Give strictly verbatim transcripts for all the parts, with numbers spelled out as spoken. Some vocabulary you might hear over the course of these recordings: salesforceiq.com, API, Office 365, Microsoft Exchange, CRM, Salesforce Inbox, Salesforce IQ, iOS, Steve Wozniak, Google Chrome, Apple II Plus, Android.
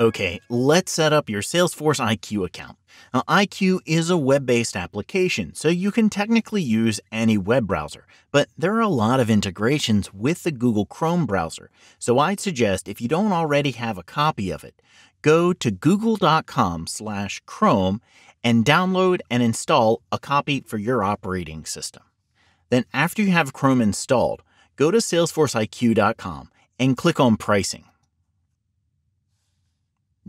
Okay, let's set up your Salesforce I Q account. Now, I Q is a web-based application, so you can technically use any web browser, but there are a lot of integrations with the Google Chrome browser, so I'd suggest if you don't already have a copy of it, go to google dot com slash Chrome and download and install a copy for your operating system. Then after you have Chrome installed, go to salesforce I Q dot com and click on Pricing.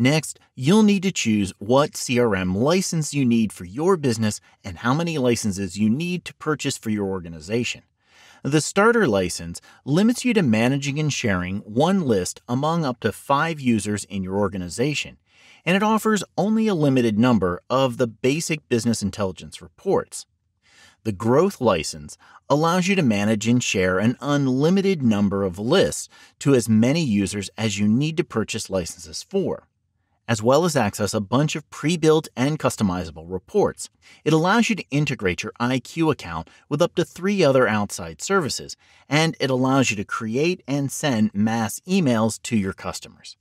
Next, you'll need to choose what C R M license you need for your business and how many licenses you need to purchase for your organization. The Starter license limits you to managing and sharing one list among up to five users in your organization, and it offers only a limited number of the basic business intelligence reports. The Growth license allows you to manage and share an unlimited number of lists to as many users as you need to purchase licenses for, as well as access a bunch of pre-built and customizable reports. It allows you to integrate your I Q account with up to three other outside services, and it allows you to create and send mass emails to your customers.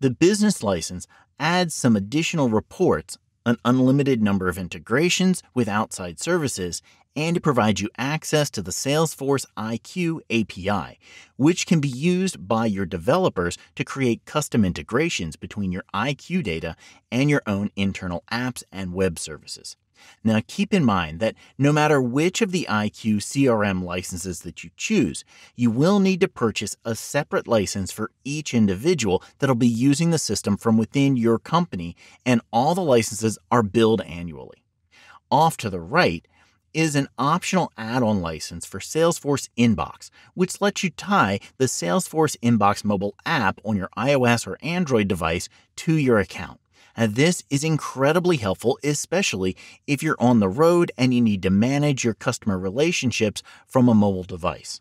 The Business license adds some additional reports, an unlimited number of integrations with outside services, and it provides you access to the Salesforce I Q A P I, which can be used by your developers to create custom integrations between your I Q data and your own internal apps and web services. Now, keep in mind that no matter which of the I Q C R M licenses that you choose, you will need to purchase a separate license for each individual that'll be using the system from within your company, and all the licenses are billed annually. Off to the right is an optional add-on license for Salesforce Inbox, which lets you tie the Salesforce Inbox mobile app on your iOS or Android device to your account. Now, this is incredibly helpful, especially if you're on the road and you need to manage your customer relationships from a mobile device.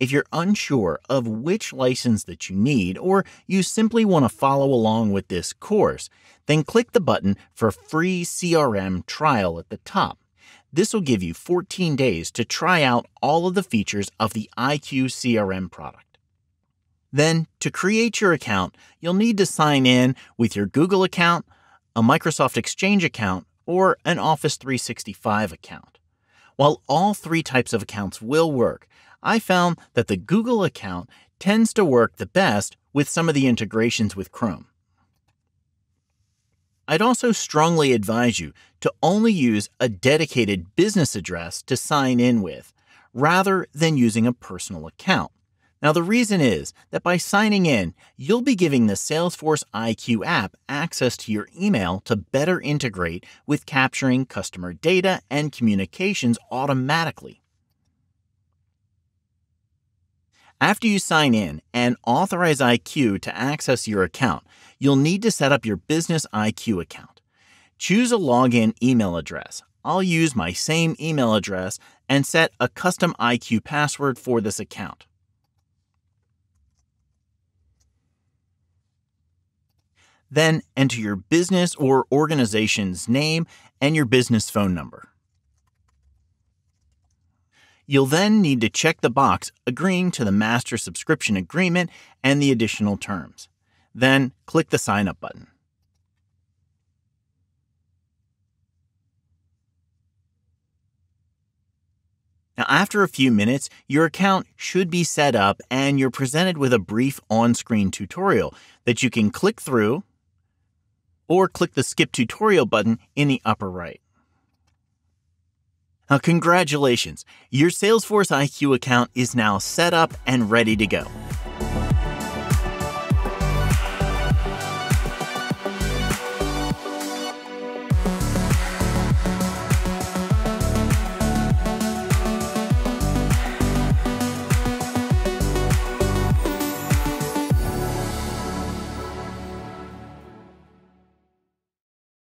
If you're unsure of which license that you need, or you simply want to follow along with this course, then click the button for Free C R M Trial at the top. This will give you fourteen days to try out all of the features of the I Q C R M product. Then, to create your account, you'll need to sign in with your Google account, a Microsoft Exchange account, or an Office three sixty-five account. While all three types of accounts will work, I found that the Google account tends to work the best with some of the integrations with Chrome. I'd also strongly advise you to only use a dedicated business address to sign in with, rather than using a personal account. Now, the reason is that by signing in, you'll be giving the Salesforce I Q app access to your email to better integrate with capturing customer data and communications automatically. After you sign in and authorize I Q to access your account, you'll need to set up your business I Q account. Choose a login email address. I'll use my same email address and set a custom I Q password for this account. Then enter your business or organization's name and your business phone number. You'll then need to check the box agreeing to the master subscription agreement and the additional terms. Then click the Sign Up button. Now, after a few minutes, your account should be set up and you're presented with a brief on-screen tutorial that you can click through or click the Skip Tutorial button in the upper right. Now, congratulations! Your Salesforce I Q account is now set up and ready to go.